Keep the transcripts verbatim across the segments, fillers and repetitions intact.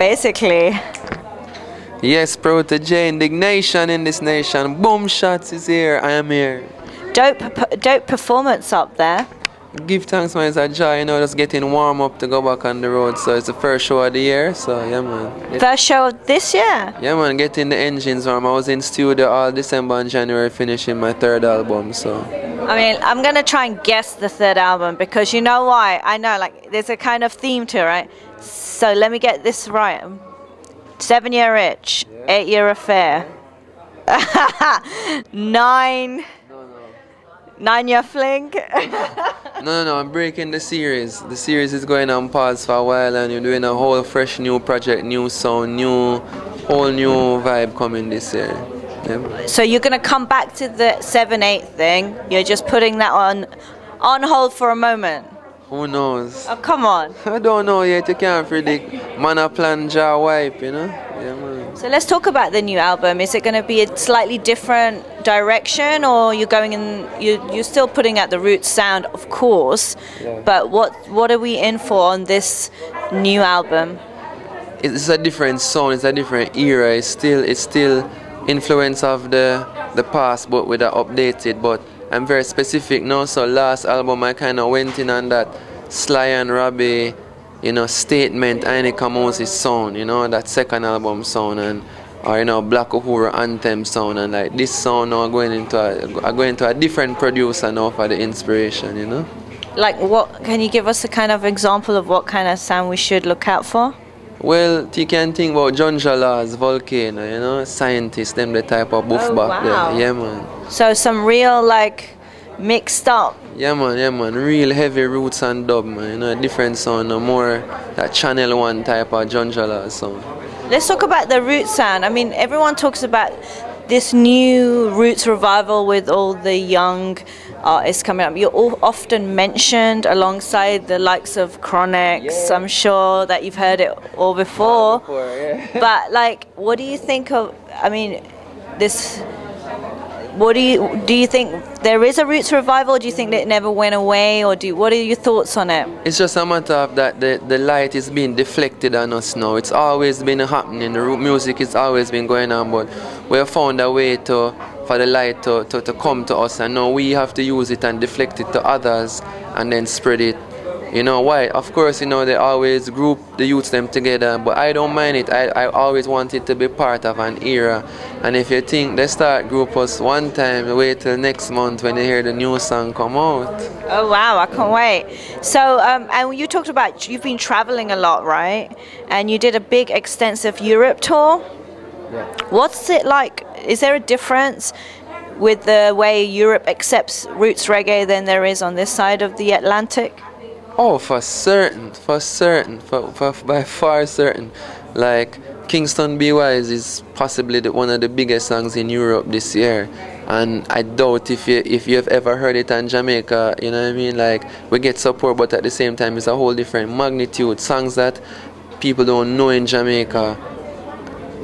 Basically. Yes, Protoje, indignation in this nation. Boom shots is here. I am here. Dope, dope performance up there. Give thanks, man. It's a joy, you know, just getting warm up to go back on the road. So it's the first show of the year. So yeah, man. Get first show of this year? Yeah, man. Getting the engines warm. I was in studio all December and January finishing my third album. So. I mean, I'm gonna try and guess the third album because you know why? I know, like, there's a kind of theme to it, right? So let me get this right. Seven Year Rich, yeah. Eight Year Affair, nine. Nine Year Flink. no, no, no, I'm breaking the series. The series is going on pause for a while and you're doing a whole fresh new project, new sound, new, whole new vibe coming this year. Yeah. So you're going to come back to the seven eight thing. You're just putting that on, on hold for a moment. Who knows? Oh, come on. I don't know yet. You can't predict. Man a plan, jaw wipe, you know? Yeah, man. So let's talk about the new album. Is it going to be a slightly different direction, or you're going in? You you're still putting out the roots sound, of course. Yeah. But what what are we in for on this new album? It's a different sound. It's a different era. It's still it's still influence of the the past, but with an updated. But I'm very specific now. So last album I kind of went in on that Sly and Robbie, you know, statement, Aine Kamosi's sound, you know, that second album sound, and or you know, Black Uhura anthem sound, and like this sound now going into a going to a different producer now for the inspiration, you know. Like what? Can you give us a kind of example of what kind of sound we should look out for? Well, you can think about Jungalas, volcano, you know, scientists, them the type of buff oh, back wow. there, yeah man. So some real like mixed up. Yeah man, yeah man, real heavy roots and dub man, you know, different sound, more that Channel One type of Jungalas sound. Let's talk about the roots sound. I mean, everyone talks about this new roots revival with all the young artists coming up. You're all often mentioned alongside the likes of Chronixx. Yeah. I'm sure that you've heard it all before. before yeah. But like, what do you think of, I mean, this... What do you do? You think there is a roots revival? Or do you think that it never went away, or do? What are your thoughts on it? It's just a matter of that the the light is being deflected on us now. It's always been happening. The root music has always been going on, but we have found a way to for the light to, to to come to us, and now we have to use it and deflect it to others, and then spread it. You know why? Of course, you know they always group the youths them together, but I don't mind it. I, I always want it to be part of an era. And if you think they start group us one time, wait till next month when they hear the new song come out. Oh wow, I can't wait. So, um, and you talked about you've been traveling a lot, right? And you did a big, extensive Europe tour. Yeah. What's it like? Is there a difference with the way Europe accepts roots reggae than there is on this side of the Atlantic? Oh, for certain, for certain, for, for by far certain. Like Kingston Bwise is possibly the, one of the biggest songs in Europe this year, and I doubt if you if you've ever heard it in Jamaica. You know what I mean? Like we get support, but at the same time, it's a whole different magnitude. Songs that people don't know in Jamaica,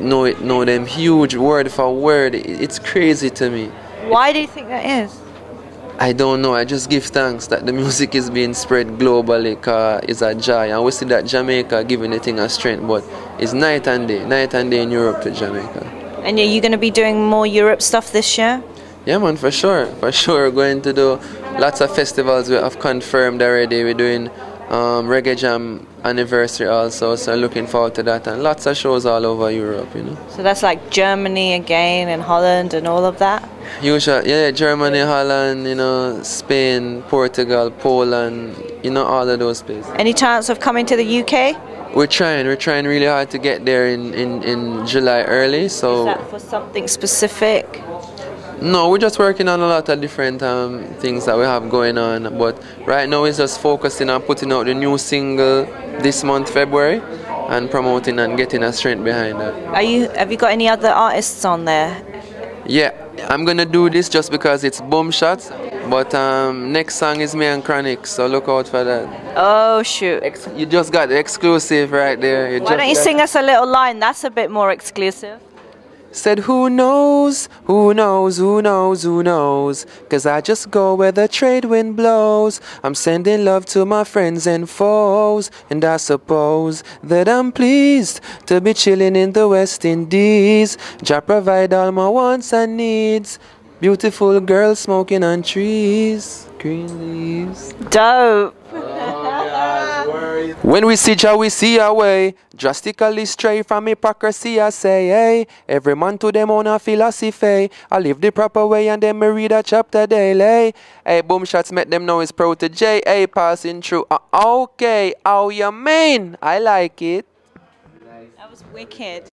know it, know them huge word for word. It's crazy to me. Why do you think that is? I don't know, I just give thanks that the music is being spread globally, cause it's a joy. And we see that Jamaica giving the thing a strength, but it's night and day, night and day in Europe to Jamaica. And are you going to be doing more Europe stuff this year? Yeah man, for sure, for sure. We're going to do lots of festivals we have confirmed already. We're doing um, reggae jam anniversary also, so looking forward to that. And lots of shows all over Europe, you know. So that's like Germany again and Holland and all of that? Usually, yeah, Germany, Holland, you know, Spain, Portugal, Poland, you know, all of those places. Any chance of coming to the U K? We're trying, we're trying really hard to get there in, in, in July early, so... Is that for something specific? No, we're just working on a lot of different um, things that we have going on, but right now it's just focusing on putting out the new single this month, February, and promoting and getting a strength behind that. Are you, have you got any other artists on there? Yeah. I'm gonna do this just because it's boom shots, but um, next song is me and Chronixx, so look out for that. Oh shoot! Ex you just got the exclusive right there. You Why just don't you sing us a little line? That's a bit more exclusive. Said, who knows, who knows, who knows, who knows? Cause I just go where the trade wind blows. I'm sending love to my friends and foes. And I suppose that I'm pleased to be chilling in the West Indies. Jah provide all my wants and needs. Beautiful girls smoking on trees. Green leaves. Dope. When we see Jah, we see our way. Drastically stray from hypocrisy, I say, hey. Every man to them own a philosophy. I live the proper way and then me read a chapter daily. Hey, boom shots, met them now is Protoje. Hey, passing through. Uh, okay, how you mean? I like it. That was wicked.